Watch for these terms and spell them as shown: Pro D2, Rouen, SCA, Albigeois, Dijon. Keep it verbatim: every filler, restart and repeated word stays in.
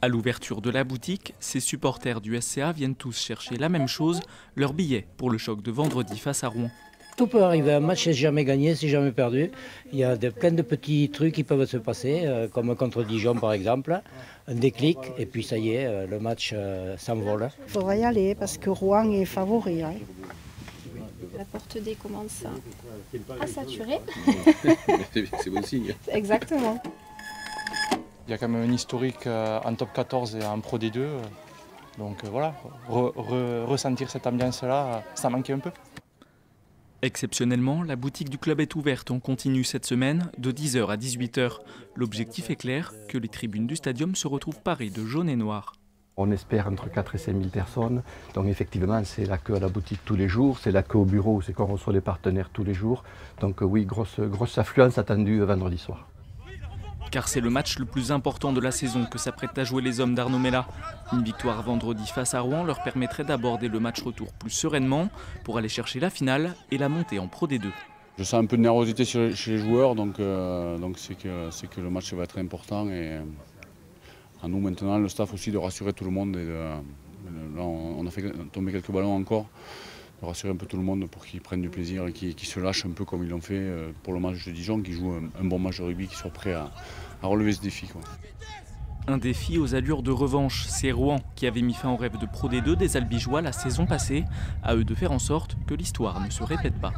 À l'ouverture de la boutique, ces supporters du S C A viennent tous chercher la même chose, leur billet pour le choc de vendredi face à Rouen. Tout peut arriver, un match n'est jamais gagné, c'est jamais perdu. Il y a de, plein de petits trucs qui peuvent se passer, euh, comme contre Dijon par exemple, un déclic, et puis ça y est, euh, le match euh, s'envole. Il faudra y aller parce que Rouen est favori. Hein. La porte D commence à, à saturer. C'est bon signe. Exactement. Il y a quand même un historique en top quatorze et en Pro D deux. Donc voilà, re, re, ressentir cette ambiance-là, ça manquait un peu. Exceptionnellement, la boutique du club est ouverte en continu cette semaine, de dix heures à dix-huit heures. L'objectif est clair, que les tribunes du stadium se retrouvent parées de jaune et noir. On espère entre quatre et cinq mille personnes. Donc effectivement, c'est la queue à la boutique tous les jours, c'est la queue au bureau, c'est qu'on reçoit les partenaires tous les jours. Donc oui, grosse, grosse affluence attendue vendredi soir. Car c'est le match le plus important de la saison que s'apprêtent à jouer les hommes d'Arnaud Mella. Une victoire vendredi face à Rouen leur permettrait d'aborder le match retour plus sereinement pour aller chercher la finale et la montée en Pro D deux. Je sens un peu de nervosité chez les joueurs, donc euh, donc c'est que, c'est que le match va être important. Et à nous maintenant, le staff aussi, de rassurer tout le monde. Et de, là, on a fait tomber quelques ballons encore, de rassurer un peu tout le monde pour qu'ils prennent du plaisir et qu'ils qu'ils se lâchent un peu comme ils l'ont fait pour le match de Dijon, qu'ils jouent un, un bon match de rugby, qu'ils soient prêts à, à relever ce défi, quoi. Un défi aux allures de revanche. C'est Rouen qui avait mis fin au rêve de Pro D deux des Albigeois la saison passée. À eux de faire en sorte que l'histoire ne se répète pas.